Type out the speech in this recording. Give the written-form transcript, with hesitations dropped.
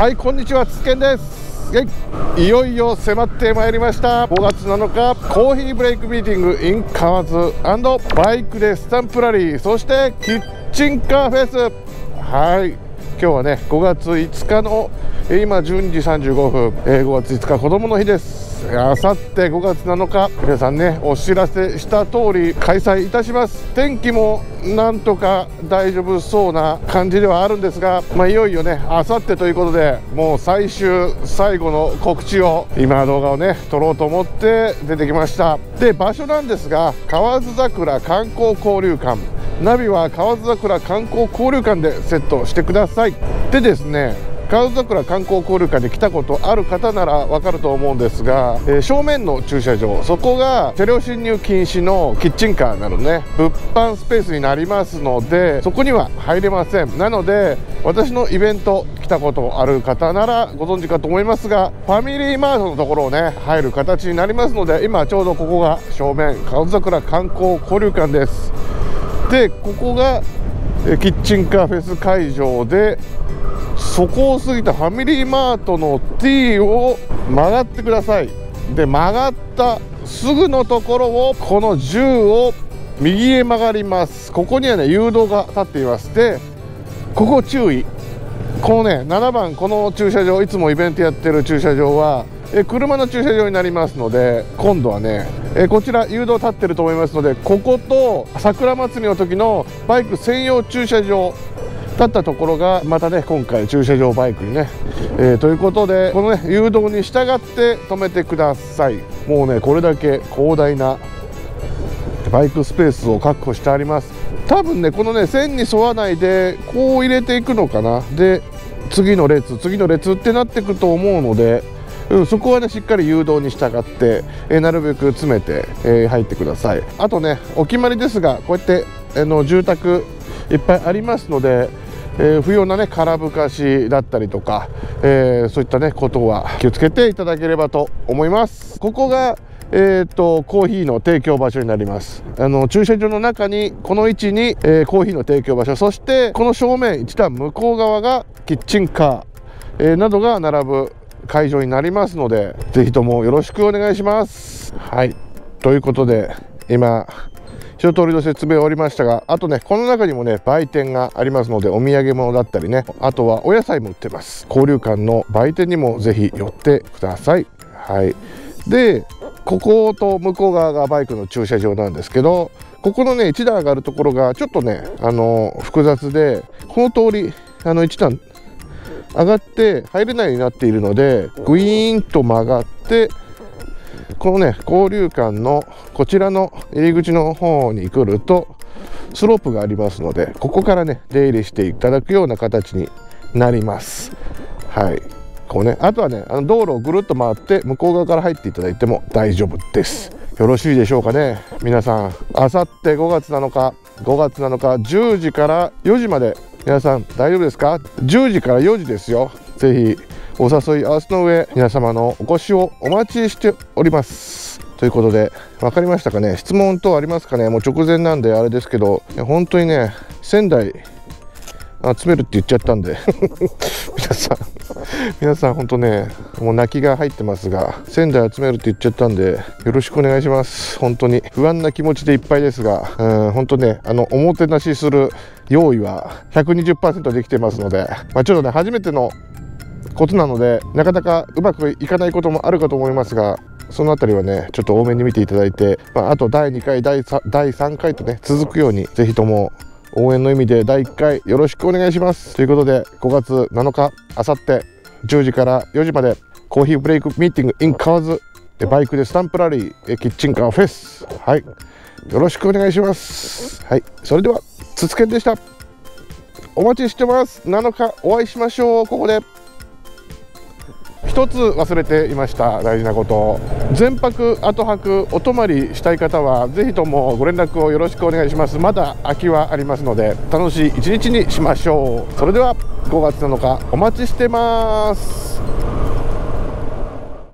はい、こんにちは、つけんです。いよいよ迫ってまいりました。5月7日コーヒーブレイクミーティング in 河津&バイクでスタンプラリー、そしてキッチンカーフェス。はい、今日はね5月5日の今12時35分、5月5日こどもの日です。あさって5月7日皆さんねお知らせした通り開催いたします。天気もなんとか大丈夫そうな感じではあるんですが、いよいよねあさってということで、もう最後の告知を今動画をね撮ろうと思って出てきました。で、場所なんですが河津桜観光交流館、ナビは河津桜観光交流館でセットしてください。でですね、河津桜観光交流館に来たことある方なら分かると思うんですが、正面の駐車場、そこが車両進入禁止のキッチンカーなどね物販スペースになりますので、そこには入れません。なので私のイベント来たことある方ならご存知かと思いますが、ファミリーマートのところをね入る形になりますので、今ちょうどここが正面河津桜観光交流館です。で、ここがキッチンカーフェス会場で、そこを過ぎたファミリーマートの T を曲がってください。で、曲がったすぐのところをこの10を右へ曲がります。ここにはね誘導が立っています。で、ここ注意、このね7番この駐車場、いつもイベントやってる駐車場は車の駐車場になりますので、今度はねこちら誘導立ってると思いますので、ここと桜祭りの時のバイク専用駐車場だったところがまたね今回駐車場バイクにね、ということでこのね誘導に従って止めてください。もうねこれだけ広大なバイクスペースを確保してあります。多分ねこのね線に沿わないでこう入れていくのかな。で、次の列ってなってくと思うので、そこはねしっかり誘導に従って、なるべく詰めて、入ってください。あとねお決まりですが、こうやって住宅いっぱいありますので、不要なね空ぶかしだったりとか、そういったねことは気をつけていただければと思います。ここがコーヒーの提供場所になります。駐車場の中にこの位置に、コーヒーの提供場所、そしてこの正面一段向こう側がキッチンカー、などが並ぶ会場になりますので、是非ともよろしくお願いします。はい、ということで今一通りの説明を終わりましたが、あとねこの中にもね売店がありますので、お土産物だったりね、あとはお野菜も売ってます。交流館の売店にもぜひ寄ってください。はい、でここと向こう側がバイクの駐車場なんですけど、ここのね一段上がるところがちょっとね複雑で、この通り一段上がって入れないようになっているので、グイーンと曲がってこのね交流館のこちらの入り口の方に来るとスロープがありますので、ここからね出入りしていただくような形になります。はい、こうね、あとはね道路をぐるっと回って向こう側から入っていただいても大丈夫です。よろしいでしょうかね。皆さんあさって5月7日10時から4時まで、皆さん大丈夫ですか？10時から4時ですよ。ぜひお誘い合わせの上、皆様のお越しをお待ちしております。ということで、分かりましたかね？質問等ありますかね？もう直前なんであれですけど、本当にね、仙台集めるって言っちゃったんで、皆さん本当ね、もう泣きが入ってますが、仙台集めるって言っちゃったんで、よろしくお願いします。本当に不安な気持ちでいっぱいですが、本当ね、おもてなしする用意は 120% できてますので、ちょっとね、初めてのことなのでなかなかうまくいかないこともあるかと思いますが、そのあたりはねちょっと多めに見ていただいて、あと第2回第3回とね続くように、ぜひとも応援の意味で第1回よろしくお願いします。ということで5月7日あさって10時から4時までコーヒーブレイクミーティング in 河津、バイクでスタンプラリー、キッチンカーフェス、はい、よろしくお願いします。はい、それではつつけんでした。お待ちしてます。7日お会いしましょう。ここで一つ忘れていました、大事なこと。前泊後泊お泊まりしたい方はぜひともご連絡をよろしくお願いします。まだ空きはありますので楽しい一日にしましょう。それでは5月7日お待ちしてます。